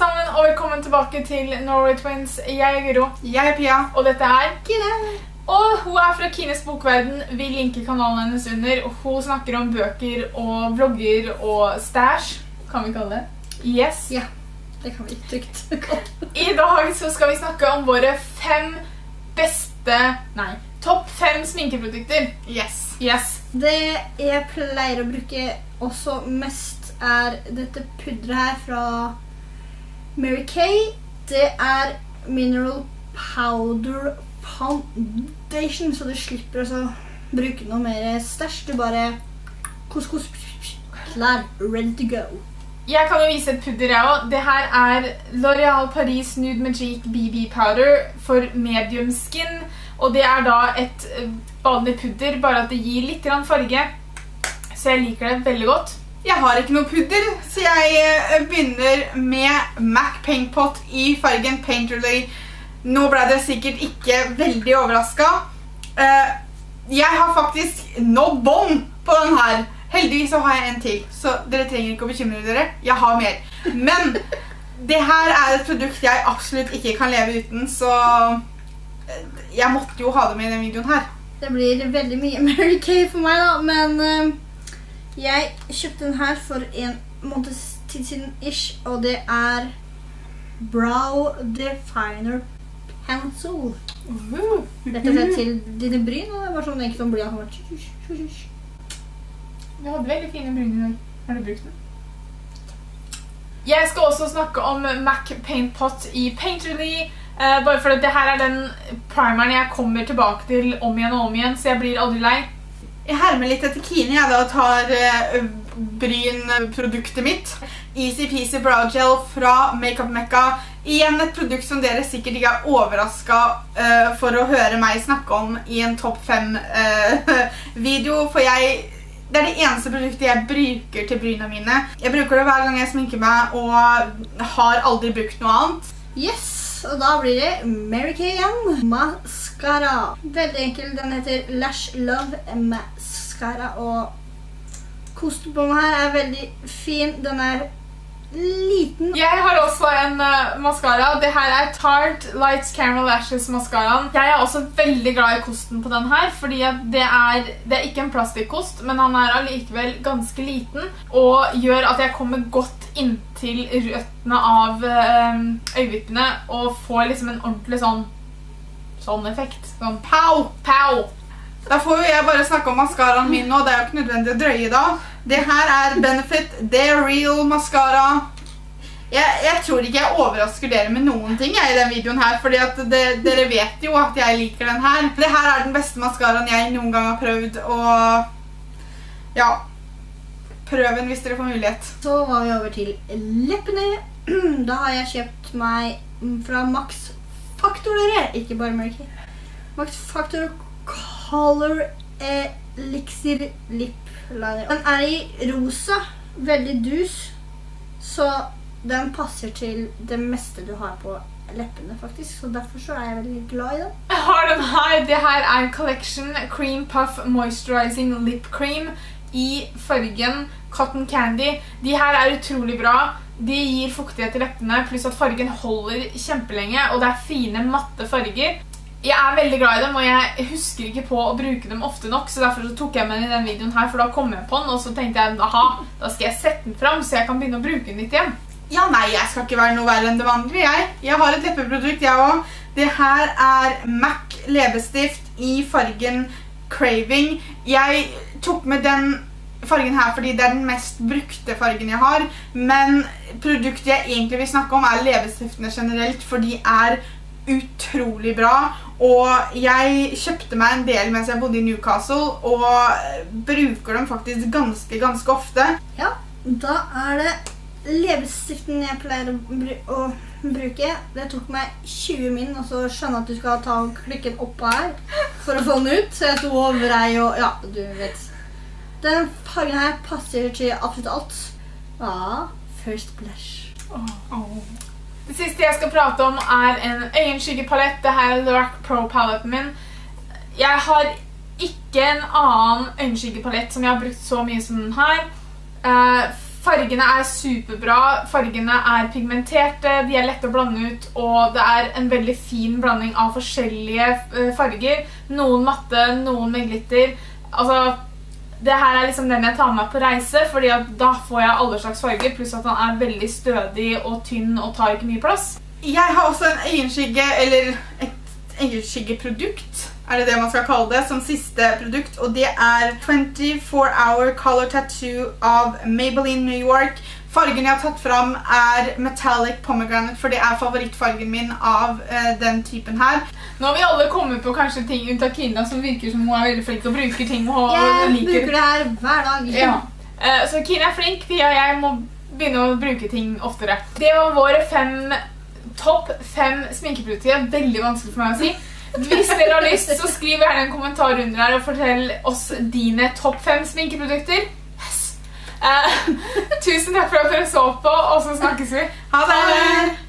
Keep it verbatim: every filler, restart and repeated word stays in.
sammen, og velkommen tilbake til Norway Twins. Jeg er Guro. Jeg er Pia. Og dette er Kine. Og hun er fra Kines bokverden. Vi linker kanalen hennes under. Og hun snakker om bøker og vlogger og stash. Kan vi kalle det? Yes. Ja, det kan vi trygt. I dag så skal vi snakke om våre fem beste, nei, topp fem sminkeprodukter. Yes. Yes. Det jeg pleier å bruke også mest er dette pudret her fra Mary Kay. Det er Mineral Powder Foundation, så du slipper å bruke noe mer stæsj. Du bare kos-kos, klar, ready to go. Jeg kan jo vise et pudder jeg også. Det her er L'Oréal Paris Nude Magic B B Powder for medium skin. Og det er da et vanlig pudder, bare at det gir litt farge. Så jeg liker det veldig godt. Jeg har ikke noe pudder, så jeg begynner med MAC Paint Pot i fargen Painterly. Nå ble det sikkert ikke veldig overrasket. Jeg har faktisk nådd bånd på den her. Heldigvis så har jeg en til, så dere trenger ikke å bekymre dere. Jeg har mer. Men det her er et produkt jeg absolutt ikke kan leve uten, så jeg måtte jo ha det med i denne videoen her. Det blir veldig mye Mary Kay for meg da, men jeg kjøpte den her for en måned tid siden ish, og det er Brow Definer Pencil. Rett og slett til dine bryn, og det var sånn enkelt om bly. Du hadde veldig fine bryn i dag. Har du brukt den? Jeg skal også snakke om MAC Paint Pot i Painterly, bare fordi dette er den primeren jeg kommer tilbake til om igjen og om igjen, så jeg blir aldri lei. Jeg hermer litt etter Kine, jeg da tar uh, brynproduktet mitt. Easy Peasy Brow Gel fra Makeup Mecca. Igjen et produkt som dere sikkert ikke er overrasket uh, for å høre meg snakke om i en topp fem uh, video. For jeg, det er det eneste produktet jeg bruker til brynene mine. Jeg bruker det hver gang jeg sminker meg og har aldri brukt noe annet. Yes, og da blir det Mary Kay igjen. Mas. Veldig enkel, den heter Lash Love Mascara, og kostebomben her er veldig fin, den er liten. Jeg har også en uh, mascara, det her er Tarte Lights Camel Lashes Mascara. Jeg er også veldig glad i kosten på den her, fordi det er, det er ikke en plastikkost, men han er allikevel ganske liten, og gjør at jeg kommer godt inntil røttene av uh, øyevippene, og får liksom en ordentlig sånn Sånn effekt. Sånn pow, pow. Da får jo jeg bare snakke om mascaraen min nå. Det er jo ikke nødvendig å drøye da. Det her er Benefit The Real Mascara. Jeg, jeg tror ikke jeg overrasker dere med noen ting jeg, i den videoen her. Fordi at det, dere vet jo at jeg liker den her. Det her er den beste mascaraen jeg noen gang har prøvd. Og ja, prøv den hvis dere får mulighet. Så var vi over til leppene. Da har jeg kjøpt meg fra Max Faktorer, ikke bare Mary Kay. Max Faktorer Color Elixir Lip Lager. Den er i rosa, veldig dus, så den passer til det meste du har på leppene faktisk, så derfor så er jeg veldig glad i den. Jeg har den her, det her er Collection Cream Puff Moisturizing Lip Cream i fargen Cotton Candy. De her er utrolig bra. De gir fuktighet til leppene, pluss at fargen holder kjempelenge, og det er fine, matte farger. Jeg er veldig glad i dem, og jeg husker ikke på å bruke dem ofte nok, så derfor så tok jeg med den i den videoen her, for da kom jeg på den, og så tenkte jeg, aha, da skal jeg sette den fram, så jeg kan begynne å bruke den litt igjen. Ja, nei, jeg skal ikke være noe verre enn det vanlige, jeg. Jeg har et leppeprodukt, jeg også. Det her er MAC Levestift i fargen Craving. Jeg tok med den fargen her fordi det er den mest brukte fargen jeg har, men produktet jeg egentlig vil snakke om er levestiftene generelt, for de er utrolig bra, og jeg kjøpte meg en del mens jeg bodde i Newcastle, og bruker dem faktisk ganske, ganske ofte. Ja, da er det levestiften jeg pleier å, br å bruke. Det tok meg tjue min, og så skjønner jeg at du skal ta klikken opp her for å få den ut, så jeg tog over deg og ja, du vet. Den fargen her passer til absolutt alt. Ja, First Blush. Oh, oh. Det siste jeg skal prate om er en øyenskyggepalett. Dette er LORAC Pro-paletten min. Jeg har ikke en annen øyenskyggepalett som jeg har brukt så mye som den her. Fargene er superbra, fargene er pigmenterte, de er lette å blande ut, og det er en veldig fin blanding av forskjellige farger. Noen matte, noen med glitter. Altså, det her er liksom den jeg tar med på reise, fordi at da får jeg alle slags farger, pluss at den er veldig stødig og tynn og tar ikke mye plass. Jeg har også en øyenskygge, eller et øyenskyggeprodukt, er det det man skal kalle det, som siste produkt, og det er twenty-four hour Color Tattoo av Maybelline New York. Fargen jeg har tatt fram er Metallic Pomegranate, for det er favorittfargen min av eh, den typen her. Nå har vi alle kommet på kanskje ting ut av Kina som virker som hun er veldig flink og bruker ting og yeah, liker. Jeg bruker det her hver dag. Ja. Eh, så Kina er flink, Pia og jeg må begynne å bruke ting oftere. Det var våre fem, topp fem sminkeprodukter, veldig vanskelig for meg å si. Hvis dere har lyst, så skriv gjerne en kommentar under her og fortell oss dine topp fem sminkeprodukter. Yes! Uh, tusen takk for at dere så på, og så snakkes vi. Ha det!